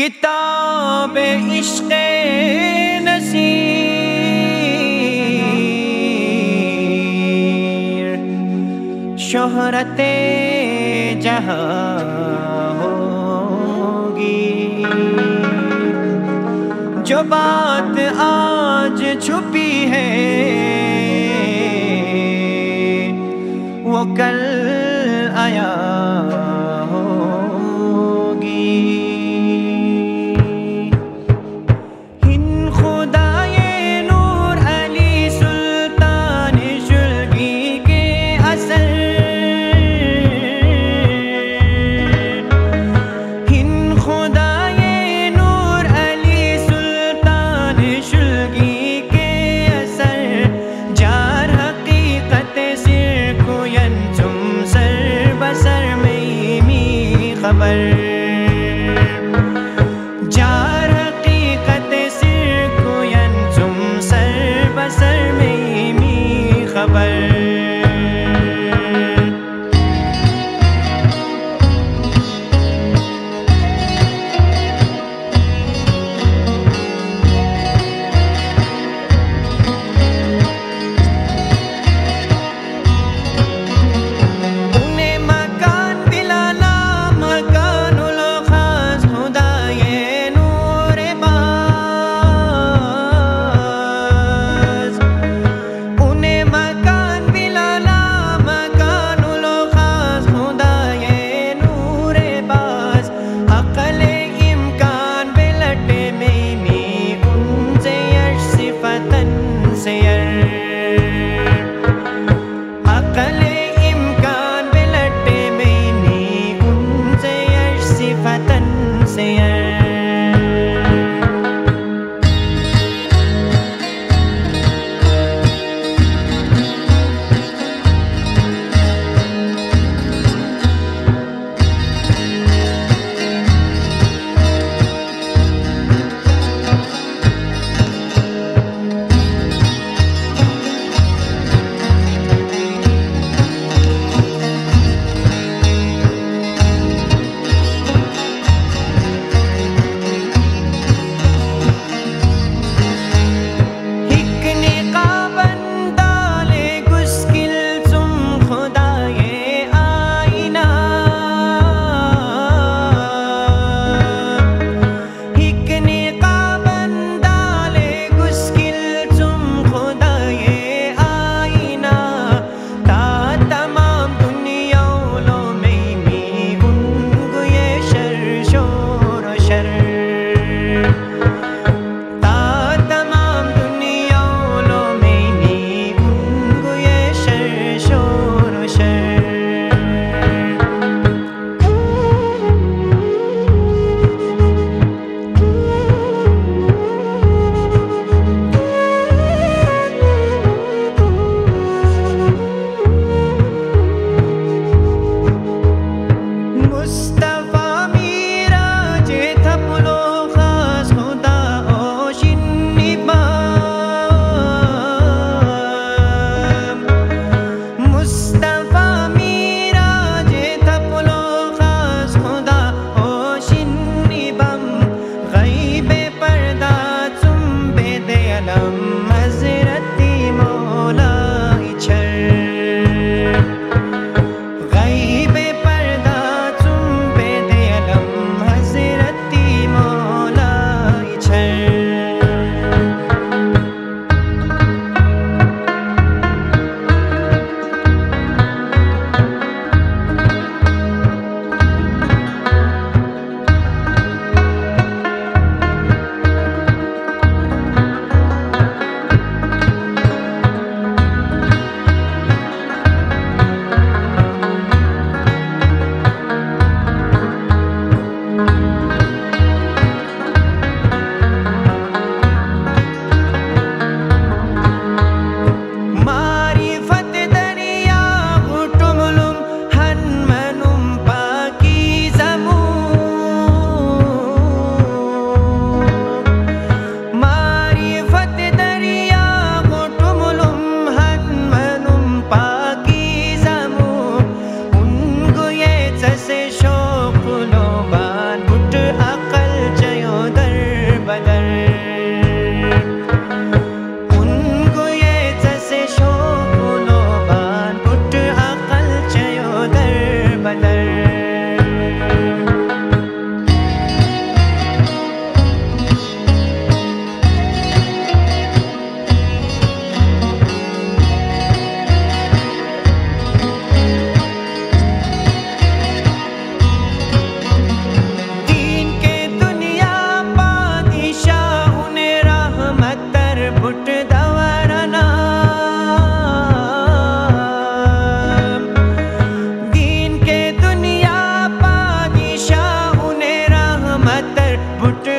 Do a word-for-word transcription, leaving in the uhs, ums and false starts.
किताबे इश्क़े नसीर शोहरते जहाँ होगी। जो बात आज छुपी है वो कल आया सर में but